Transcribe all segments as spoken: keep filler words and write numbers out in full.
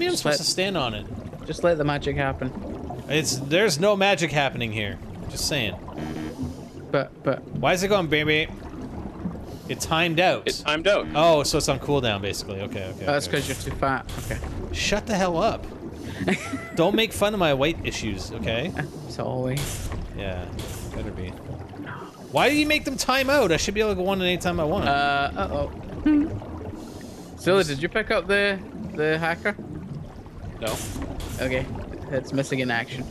mean I'm supposed to stand on it? Just let the magic happen. It's there's no magic happening here. Just saying. But but why is it going, baby? It timed out. It timed out. Oh, so it's on cooldown basically. Okay, okay. Oh, that's because okay. You're too fat. Okay. Shut the hell up. Don't make fun of my weight issues, okay? It's always. Yeah, better be. Why do you make them time out? I should be able to go one at any time I want. Uh, uh-oh. Scylla, did you pick up the the hacker? No. Okay, it's missing in action.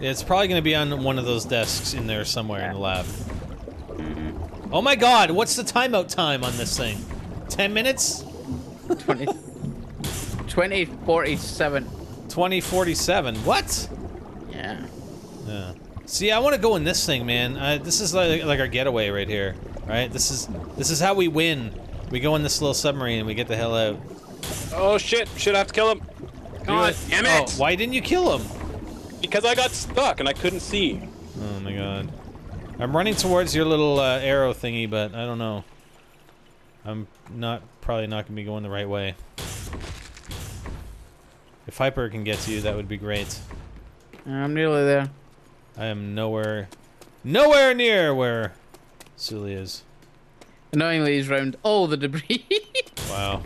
It's probably going to be on one of those desks in there somewhere yeah. in the lab. Mm-hmm. Oh my god, what's the timeout time on this thing? ten minutes? twenty. twenty forty-seven. twenty forty-seven. What? Yeah. Yeah. See, I want to go in this thing, man. Uh, this is like, like our getaway right here, right? This is this is how we win. We go in this little submarine and we get the hell out. Oh shit! Shit, I have to kill him. Come on, damn it! Oh, why didn't you kill him? Because I got stuck and I couldn't see. Oh my god! I'm running towards your little uh, arrow thingy, but I don't know. I'm not probably not gonna be going the right way. If Hyper can get to you, that would be great. I'm nearly there. I am nowhere, nowhere near where Sully is. Annoyingly, he's round all the debris. Wow.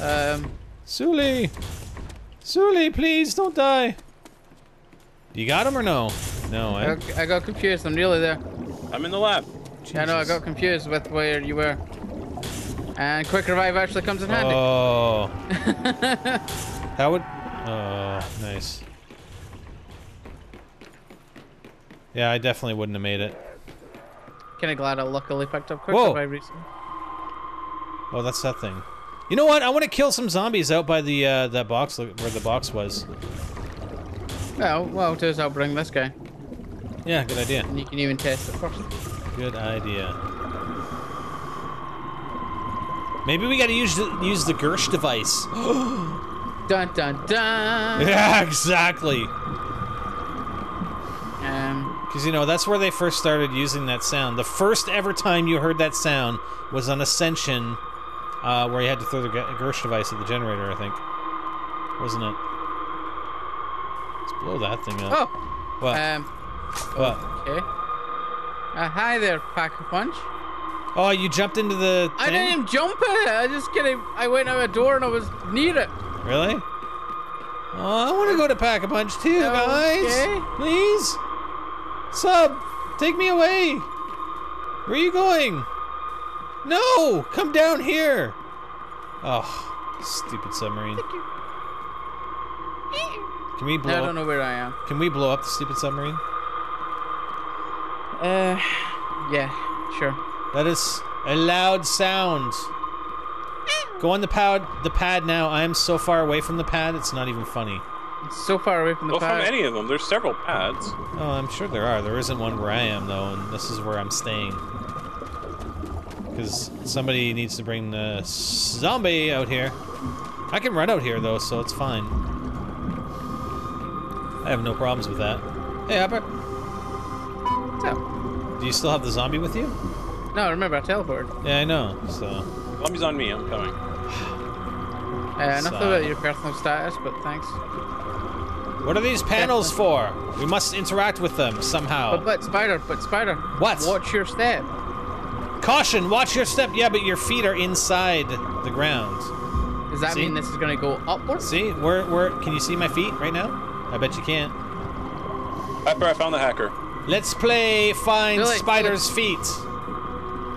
Um, Sully, Sully, please don't die. You got him or no? No, I. I got, I got confused. I'm nearly there. I'm in the lab. Jesus. I know. I got confused with where you were. And Quick Revive actually comes in handy. Oh. That would. Oh, nice. Yeah, I definitely wouldn't have made it. Kinda glad I luckily picked up Quick Revive recently. Oh, that's that thing. You know what? I want to kill some zombies out by the uh, that box where the box was. Oh well, just I'll bring this guy. Yeah, good idea. And you can even test it first. Good idea. Maybe we gotta use the, use the Gersh device. Dun dun dun. Yeah, exactly. Um. Because, you know, that's where they first started using that sound. The first ever time you heard that sound was on Ascension, uh, where you had to throw the Gersh device at the generator, I think. Wasn't it? Let's blow that thing up. Oh! What? Um, what? Okay. Uh, hi there, Pack a Punch. Oh, you jumped into the thing? I didn't even jump at it. I just kidding. I went out a door and I was near it. Really? Oh, I want to go to Pack a Punch too, oh, guys. Okay. Please? Sub, take me away. Where are you going? No, come down here. Oh, stupid submarine. Can we blow? I don't up? know where I am. Can we blow up the stupid submarine? Uh, yeah, sure. That is a loud sound. Go on the pad. The pad now. I am so far away from the pad. It's not even funny. It's so far away from the well, pad. Well, from any of them. There's several pads. Oh, I'm sure there are. There isn't one where I am, though, and this is where I'm staying. Because somebody needs to bring the zombie out here. I can run out here, though, so it's fine. I have no problems with that. Hey, Hopper. What's up? Do you still have the zombie with you? No, remember, I teleported. Yeah, I know, so... Zombie's on me. I'm coming. Uh, nothing about your personal status, but thanks. What are these panels for? We must interact with them somehow. But, but Spider, but Spider. What? Watch your step. Caution, watch your step. Yeah, but your feet are inside the ground. Does that see? mean this is going to go upwards? See, where, where, can you see my feet right now? I bet you can't. After I found the hacker. Let's play find really? Spider's really? feet.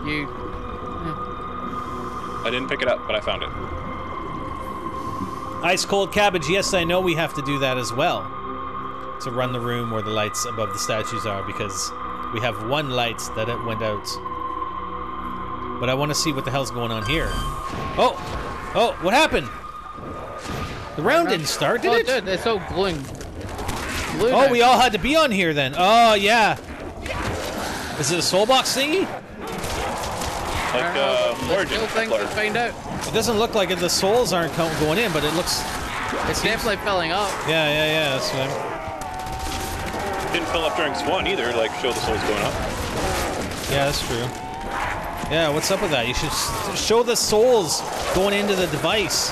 You. I didn't pick it up, but I found it. Ice cold cabbage. Yes, I know we have to do that as well to run the room where the lights above the statues are because we have one light that it went out. But I want to see what the hell's going on here. Oh, oh, what happened? The round didn't start, did oh, it? Dude, it's all glowing. Blue oh, now. We all had to be on here then. Oh yeah. Is it a soul box thingy? Like uh, origin. Let's find out. It doesn't look like it, the souls aren't going in, but it looks... It's definitely filling up. Yeah, yeah, yeah, that's what I'm... Didn't fill up during Swan either, like, show the souls going up. Yeah, that's true. Yeah, what's up with that? You should show the souls going into the device.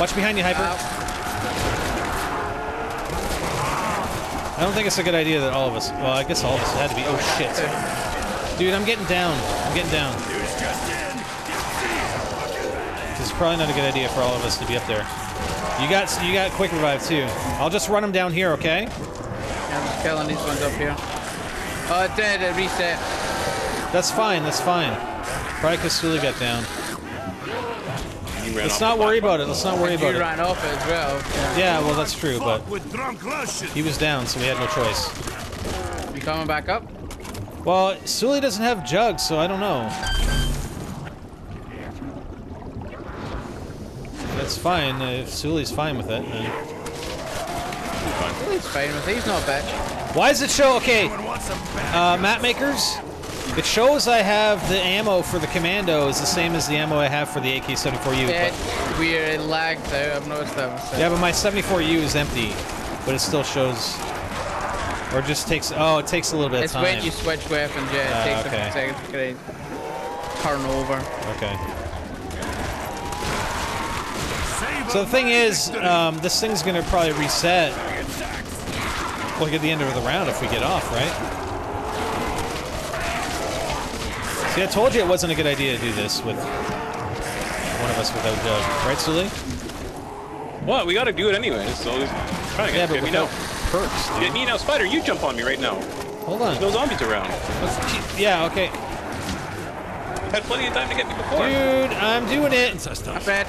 Watch behind you, Hyper. Ow. I don't think it's a good idea that all of us... Well, I guess all of us had to be... Oh, shit. Dude, I'm getting down. I'm getting down. This is probably not a good idea for all of us to be up there. You got you got Quick Revive, too. I'll just run them down here, okay? Yeah, I'm just killing these ones up here. Oh, it did. It reset. That's fine. That's fine. Probably because Sully got down. Let's not worry about it. Let's not worry about it. You ran off as well. Yeah, well, that's true, but he was down, so we had no choice. You coming back up? Well, Sully doesn't have Jug, so I don't know. That's fine. If Sully's fine with it, then... Sully's fine with it. He's not bad. Why does it show? Okay. Uh, map makers. It shows I have the ammo for the Commando is the same as the ammo I have for the A K seventy-four U. Yeah, we're lagged though, I've noticed that myself. Yeah, but my seventy-four U is empty, but it still shows... Or just takes... Oh, it takes a little bit it's of time. It's when you switch weapons, yeah, it uh, takes okay. a second to get a turn over. Okay. So the thing is, um, this thing's gonna probably reset... Like at the end of the round if we get off, right? See, I told you it wasn't a good idea to do this with one of us without Doug. Right, Sully? What? We gotta do it anyway. So trying to get, yeah, but get me now. Perks. Get me now, Spider. You jump on me right now. Hold on. There's no zombies around. Yeah, okay. You've had plenty of time to get me before. Dude, I'm doing it. I'm bad.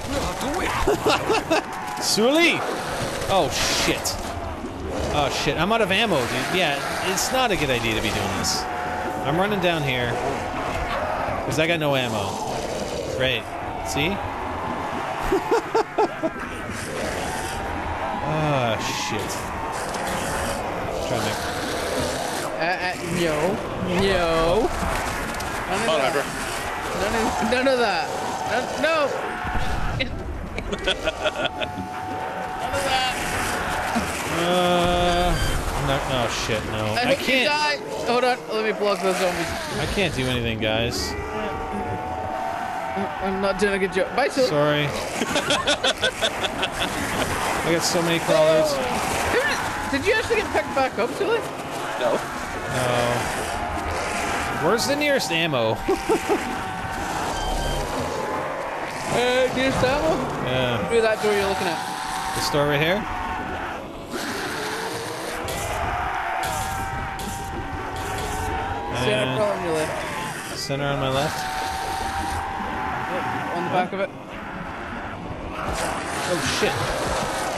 Sully! Oh, shit. Oh, shit. I'm out of ammo, dude. Yeah, it's not a good idea to be doing this. I'm running down here. Because I got no ammo. Great. See? Ah, oh, shit. Try to make... Uh, uh, yo. Yo. None of Whatever. that. None of, none of that. None, no! None of that. Uh, no, no, shit, no. I, I can't... Die. Hold on, let me block those zombies. I can't do anything, guys. I'm not doing a good job. Bye, Sully. Sorry. I got so many crawlers. Oh. Did you actually get picked back up, Sully? No. No. Where's the nearest ammo? uh, nearest ammo? Yeah. Through that door you're looking at. The store right here? Center on your left. Center on my left? On the back of it. Oh shit.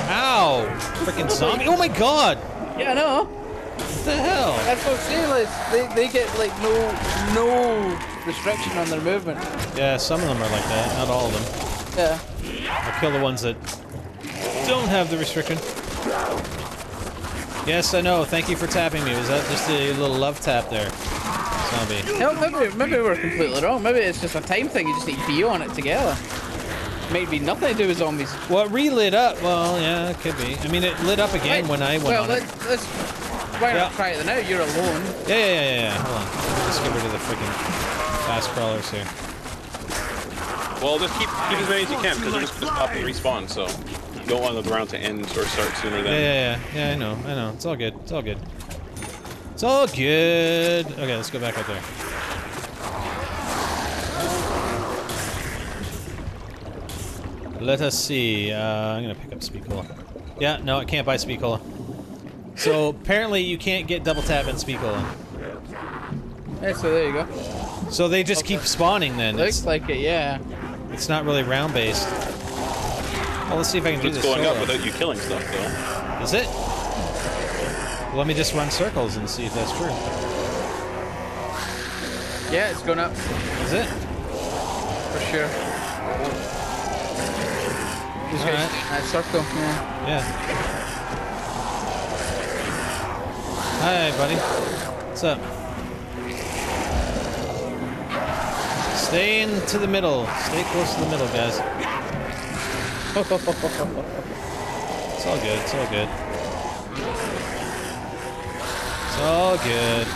Ow! Freaking zombie. Oh my god! Yeah, I know. What the hell? That's what I'm saying, like, they, they get like no no restriction on their movement. Yeah, some of them are like that, not all of them. Yeah. I'll kill the ones that don't have the restriction. Yes, I know. Thank you for tapping me. Was that just a little love tap there? Zombie. No, maybe, maybe we're completely wrong. Maybe it's just a time thing. You just need B on it together. Maybe nothing to do with zombies. Well, it relit up. Well, yeah, it could be. I mean, it lit up again right. when I went well, on let's, it. let's... Why not yeah. try it now? You're alone. Yeah, yeah, yeah, yeah. Hold on. Let's get rid of the freaking fast crawlers here. Well, just keep, keep as many as you can, because they're just going to stop and respawn, so... Don't want the round to end or start sooner than. Yeah, yeah, yeah. Yeah, I know, I know. It's all good. It's all good. It's all good. Okay, let's go back up there. Let us see. Uh, I'm gonna pick up Speed Cola. Yeah, no, I can't buy Speed Cola. So apparently, you can't get Double Tap and Speed Cola. Hey, so there you go. So they just okay. keep spawning then. Looks it's, like it, yeah. It's not really round based. Oh, let's see if I can do this. It's going up without you killing stuff, though. Is it? Well, let me just run circles and see if that's true. Yeah, it's going up. Is it? For sure. All right. That circle. Yeah. Yeah. Hi, buddy. What's up? Stay into the middle. Stay close to the middle, guys. It's all good, it's all good. It's all good.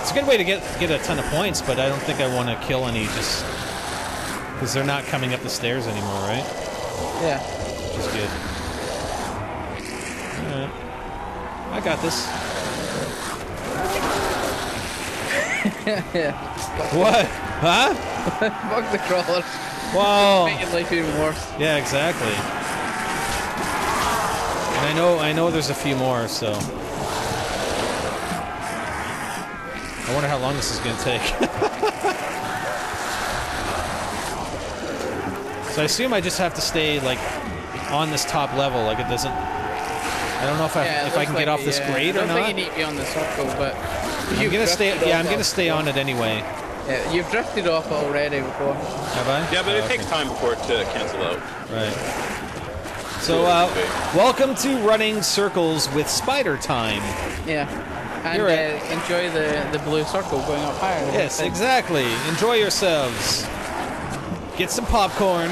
It's a good way to get get a ton of points, but I don't think I want to kill any just... Because they're not coming up the stairs anymore, right? Yeah. Which is good. Alright. I got this. Yeah. What? Huh? Fuck the crawler. Wow. Make your life even worse. Yeah, exactly. And I know, I know there's a few more, so. I wonder how long this is going to take. So I assume I just have to stay, like, on this top level. Like, it doesn't... I don't know if I, yeah, if I can like, get off yeah, this grade or not. I don't think you need to be on this circle, but... I'm gonna stay, yeah, I'm going to stay on it anyway. Yeah, you've drifted off already before. Have I? Yeah, but oh, it okay. takes time before it to cancel out. Right. So, uh, welcome to running circles with Spider Time. Yeah. And right. uh, enjoy the, the blue circle going up higher. Yes, exactly. Enjoy yourselves. Get some popcorn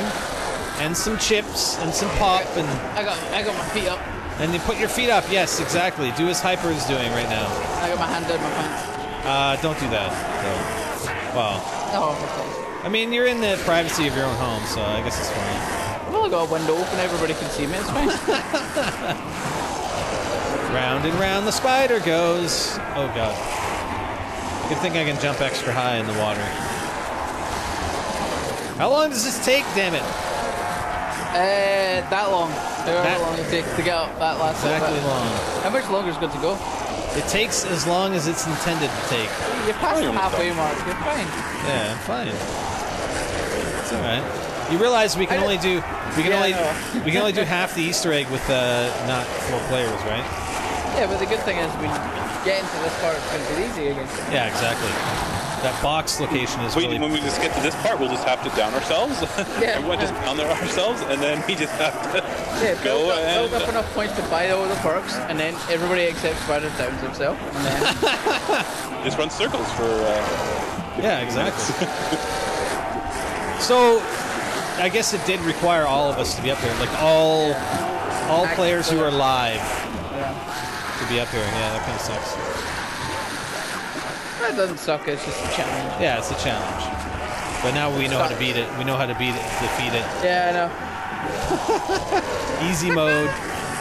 and some chips and some pop and I got I got my feet up. And you put your feet up, yes, exactly. Do as Hyper is doing right now. I got my hand down my pants. Uh don't do that though. Wow. Oh, okay. I mean you're in the privacy of your own home, so I guess it's fine. I've only got a window open, everybody can see me, it's fine. Round and round the spider goes. Oh god. Good thing I can jump extra high in the water. How long does this take, damn it? Uh, that long. However that long it takes to get up that last level. Exactly bit. long. How much longer is good to go? It takes as long as it's intended to take. You're past the halfway mark. You're fine. Yeah, I'm fine. It's alright. You realize we can I only do we can yeah, only no. we can only do half the Easter egg with uh, not four players, right? Yeah, but the good thing is, when you get into this part, it's going to be easy again. Yeah, exactly. That box location is. Wait, really when we just get to this part, we'll just have to down ourselves. Yeah. Everyone just down there ourselves, and then we just have to yeah, go build up, and build up enough points to buy all the perks, and then everybody except Spider Downs himself. And then just run circles for. Uh, yeah, exactly. So, I guess it did require all of us to be up there, like all yeah. all Action players who are live. Yeah. To be up here, yeah, that kind of sucks. That doesn't suck. It's just a challenge. Yeah, it's a challenge. But now we know how to beat it. We know how to beat it, defeat it. Yeah, I know. Easy mode.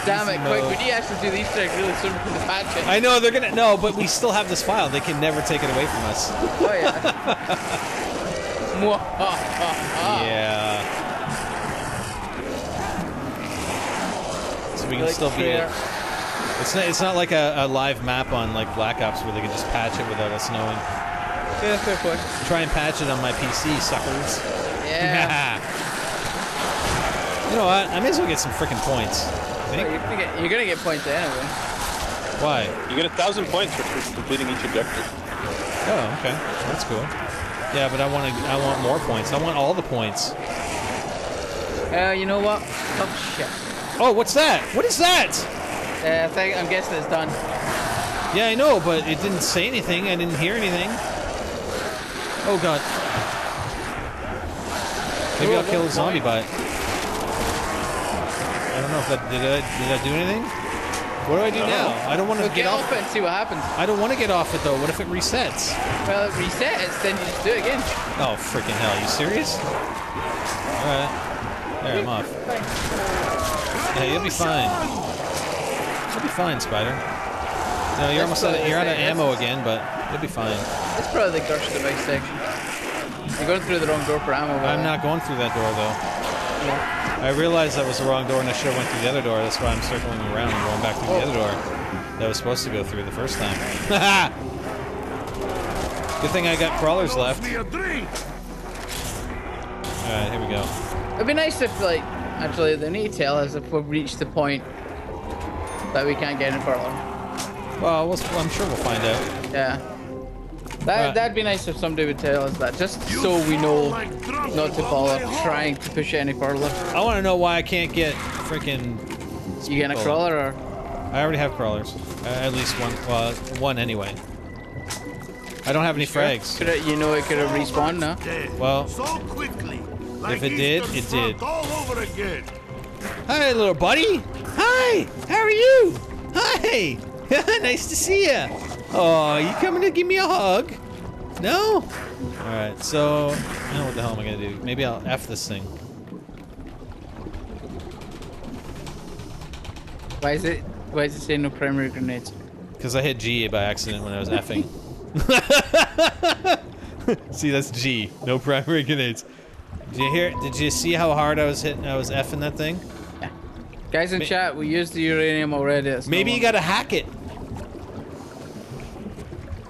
Damn it, Quick! We need actually do the Easter egg really soon for the patch. I know they're gonna. No, but we still have this file. They can never take it away from us. Oh yeah. Yeah. So we can like still beat it. It's not, it's not like a, a live map on like Black Ops where they can just patch it without us knowing. Yeah, fair point. Try and patch it on my P C, suckers. Yeah. You know what? I may as well get some freaking points. Think? You're gonna get, you're gonna get points anyway. Why? You get a thousand points for completing each objective. Oh, okay. That's cool. Yeah, but I want to. I want more points. I want all the points. Uh, you know what? Oh shit. Oh, what's that? What is that? Uh, I think, I'm guessing it's done. Yeah, I know, but it didn't say anything. I didn't hear anything. Oh, God. Maybe Ooh, I'll kill a zombie by it. I don't know if that... Did I, did I do anything? What do I do oh. now? I don't want to well, get, get off it and see what happens. I don't want to get off it, though. What if it resets? Well, if it resets, then you just do it again. Oh, freaking hell. Are you serious? Alright. There, I'm off. Yeah, you'll be fine. It'll be fine, Spider. No, you're That's almost out of, you're out of ammo again, but it'll be fine. That's probably the Gersh device section. You're going through the wrong door for ammo. I'm not going through that door, though. Yeah. I realized that was the wrong door, and I should have went through the other door. That's why I'm circling around and going back through oh. the other door that I was supposed to go through the first time. Good thing I got crawlers left. Alright, here we go. It'd be nice if, like, actually, they need to tell us if we've reached the point that we can't get in for long. Well, we'll, I'm sure we'll find out. Yeah. That, uh, that'd be nice if somebody would tell us that, just so we know not to fall up trying to push any further. I want to know why I can't get freaking... You getting a crawler or...? I already have crawlers. Uh, at least one, well, one anyway. I don't have any sure? frags. Could it, you know it could have respawned now? Well, so quickly, like if it did, it did. All over again. Hi, little buddy. Hi, how are you? Hi, nice to see you. Oh, you coming to give me a hug? No? All right, so now what the hell am I gonna do? Maybe I'll F this thing. Why is it? Why is it saying no primary grenades? Because I hit G by accident when I was effing. See, that's G. No primary grenades. Did you hear? Did you see how hard I was hitting? I was effing that thing. Yeah. Guys in Ma chat, we used the uranium already. That's maybe no you gotta hack it.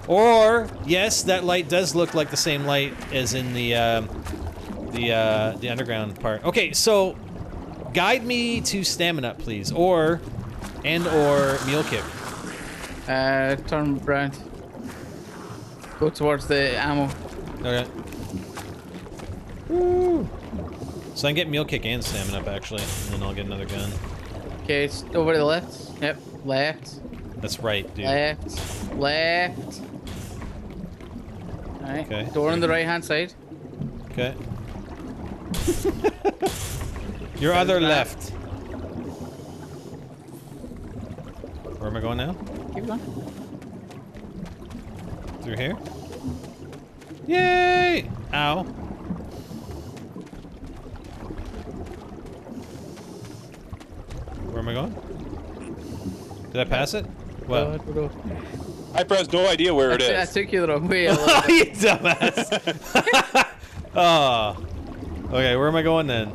Or yes, that light does look like the same light as in the uh, the uh, the underground part. Okay, so guide me to Stamina Up, please, or and or Mule Kick. Uh, turn around. Go towards the ammo. Okay. Woo. So I can get Mule Kick and Stamina Up actually, and then I'll get another gun. Okay, it's over to the left. Yep, left. That's right, dude. Left, left. Alright, okay. Door on the right-hand side. Okay. Your that other left. Where am I going now? Keep going. Through here? Yay! Ow. Where am I going? Did I pass it? Well. I pressed no idea where I it is. I took you the wrong way. You dumbass. Oh. Okay, where am I going then?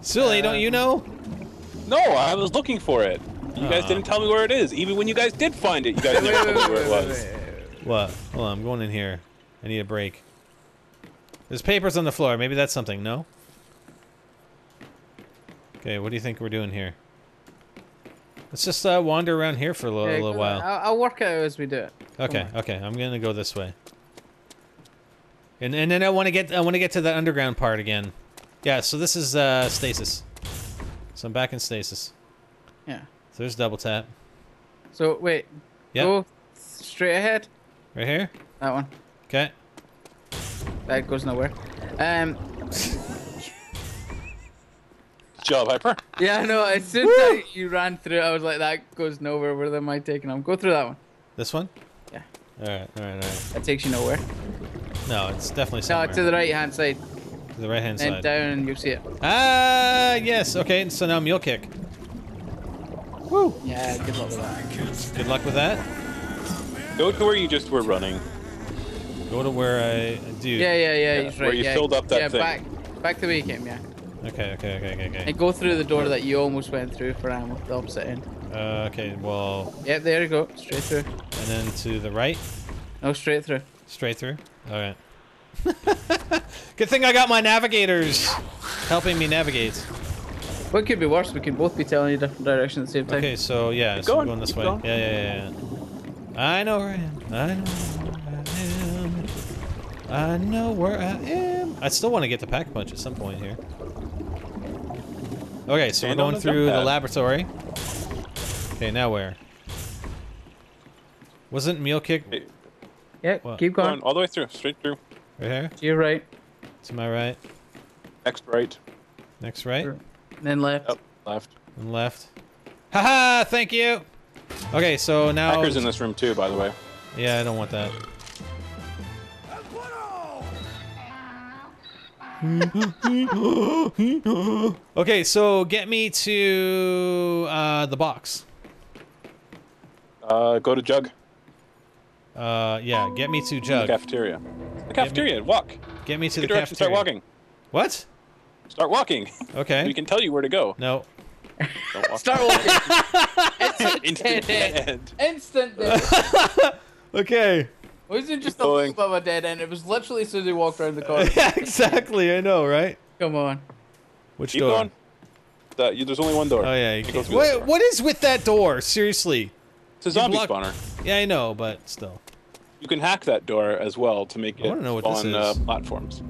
Silly, uh, don't you know? No, I was looking for it. You uh. guys didn't tell me where it is. Even when you guys did find it, you guys didn't tell me where it was. What? Hold on, I'm going in here. I need a break. There's papers on the floor. Maybe that's something, no? Okay, what do you think we're doing here? Let's just uh, wander around here for a little, yeah, little while. I'll, I'll work it out as we do it. Okay, okay. I'm gonna go this way. And and then I want to get I want to get to the underground part again. Yeah. So this is uh, stasis. So I'm back in stasis. Yeah. So there's double tap. So wait. Yep. Go straight ahead. Right here. That one. Okay. That goes nowhere. Um. Job, Hyper. Yeah, no, as soon as I, you ran through, I was like, that goes nowhere. Where am I taking them? Go through that one. This one? Yeah. Alright, alright, alright. That takes you nowhere. No, it's definitely somewhere. No, to the right-hand side. To the right-hand side. And down and you'll see it. Ah, yes. Okay, so now Mule Kick. Woo. Yeah, good luck with that. Good luck with that. Go to where you just were running. Go to where I... Dude. Yeah, yeah, yeah. yeah. Right. Where you yeah. filled up that yeah, thing. Back, back the way you came, yeah. Okay, okay, okay, okay, okay. And go through the door that you almost went through for ammo, the opposite end. Uh, okay, well... Yep, there you go. Straight through. And then to the right? No, straight through. Straight through? Alright. Good thing I got my navigators helping me navigate. What could be worse? We could both be telling you different directions at the same time. Okay, so yeah, keep so going, we're going this way. Going. Yeah, yeah, yeah, yeah. I know where I am. I know where I am. I know where I am. I still want to get the pack punch at some point here. Okay, so we're going through the laboratory. Okay, now where? Wasn't Mule Kick? Yeah, what? Keep going. going. All the way through, straight through. Right here? To your right. To my right. Next right. Next right? Sure. And then left. Oh, left. And left. Haha, -ha, thank you! Okay, so now... Hacker's in this room too, by the way. Yeah, I don't want that. Okay, so get me to uh, the box. Uh, go to Jug. Uh, yeah, get me to Jug. The cafeteria. The cafeteria. Get me, walk. Get me to Good the direction, cafeteria. Start walking. What? Start walking. Okay. We can tell you where to go. No. Walk. Start walking. Instant Instant dead end. End. Instant dead end. Okay. It wasn't just a loop of a dead end. It was literally as soon as he walked around the corner. Yeah, exactly. I know, right? Come on. Which Keep door? Going. The, you, there's only one door. Oh, yeah. You can't. Wait, what is with that door? Seriously. It's a zombie spawner. Yeah, I know, but still. You can hack that door as well to make it on uh, platforms.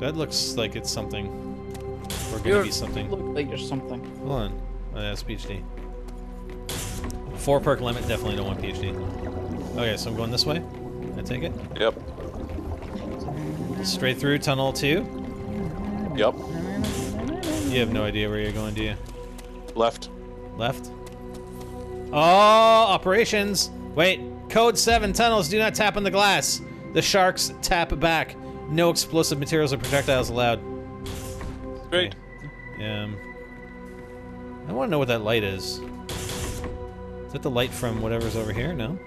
That looks like it's something. Or going to be something. It looks like there's something. Hold on. Oh, that's PhD. Four perk limit. Definitely don't want PhD. Okay, so I'm going this way. I take it? Yep. Straight through tunnel two? Yep. You have no idea where you're going, do you? Left. Left? Oh, operations! Wait, code seven tunnels do not tap on the glass. The sharks tap back. No explosive materials or projectiles allowed. Great. Okay. Yeah. I want to know what that light is. Is that the light from whatever's over here? No?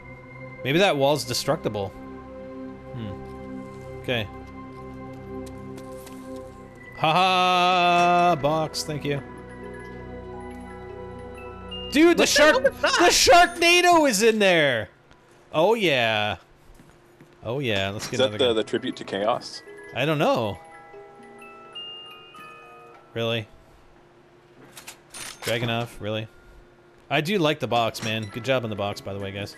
Maybe that wall's destructible. Hmm. Okay. Haha! -ha! Box, thank you. Dude, the, the shark- the, the Sharknado is in there! Oh yeah. Oh yeah, let's get another. Is that the, the tribute to Chaos? I don't know. Really? Dragonoff, really? I do like the box, man. Good job on the box, by the way, guys.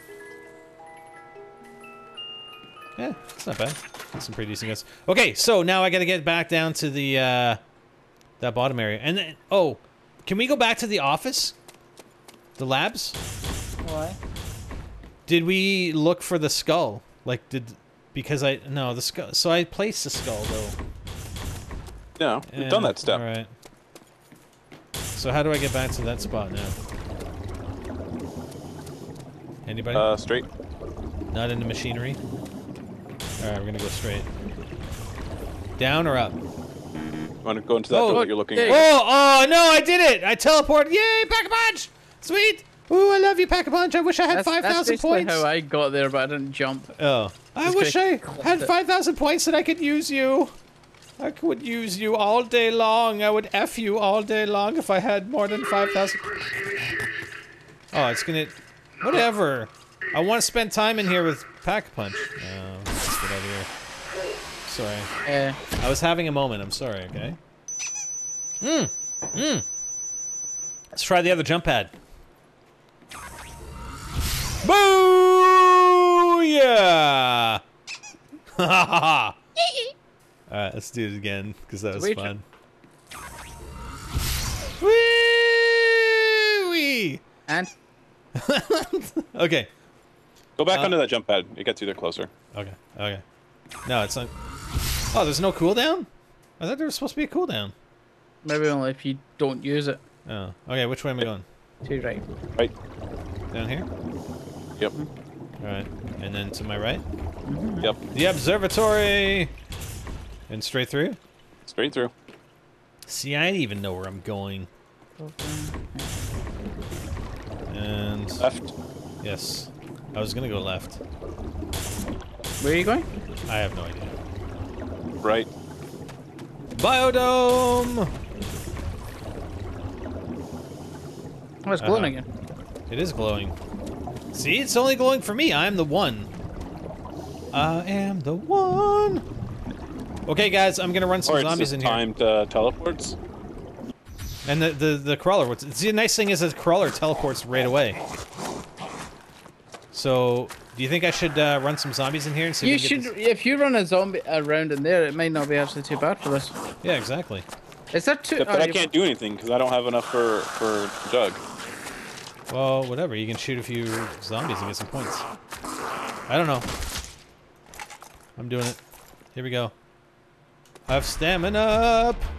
Yeah, it's not bad. That's some pretty decent guys. Okay, so now I gotta get back down to the, uh... that bottom area. And then, oh, can we go back to the office? The labs? Why? Did we look for the skull? Like, did... Because I... No, the skull... So I placed the skull, though. No, we've and, done that step. Alright. So how do I get back to that spot now? Anybody? Uh, straight. Not into machinery? Alright, we're gonna go straight. Down or up? You wanna go into that oh, door that you're looking at? Oh, oh, no, I did it! I teleported! Yay, Pack a Punch! Sweet! Ooh, I love you, Pack a Punch. I wish I had five thousand points. That's how I got there, but I didn't jump. Oh. I wish I had five thousand points that I could use you. I could use you all day long. I would F you all day long if I had more than five thousand. Oh, it's gonna... Whatever. I want to spend time in here with Pack a Punch. Oh, let's get out of here. Sorry. Eh. I was having a moment. I'm sorry, okay? Mmm. Mmm. Let's try the other jump pad. Booyah! Ha ha ha! Alright, let's do it again, because that was fun. Wee-wee! And? Okay. Go back uh, onto that jump pad. It gets you there closer. Okay, okay. No, it's not... Oh, there's no cooldown? I thought there was supposed to be a cooldown. Maybe only if you don't use it. Oh. Okay, which way am I going? To right. Right. Down here? Yep. Alright. And then to my right? Mm-hmm. Yep. The observatory! And straight through? Straight through. See, I didn't even know where I'm going. And... Left. Yes. I was gonna go left. Where are you going? I have no idea. Right. Biodome! Oh, it's glowing uh, again. It is glowing. See, it's only glowing for me. I am the one. I am the one. Okay, guys, I'm gonna run some or zombies in here. Timed uh, teleports. And the the the crawler. What's the nice thing is that the crawler teleports right away. So, do you think I should uh, run some zombies in here and see? You if we should. Get this? If you run a zombie around in there, it may not be actually too bad for this. Yeah, exactly. Is that too? But, but oh, I can't do anything because I don't have enough for for Jug. Well, whatever. You can shoot a few zombies and get some points. I don't know. I'm doing it. Here we go. I have stamina up.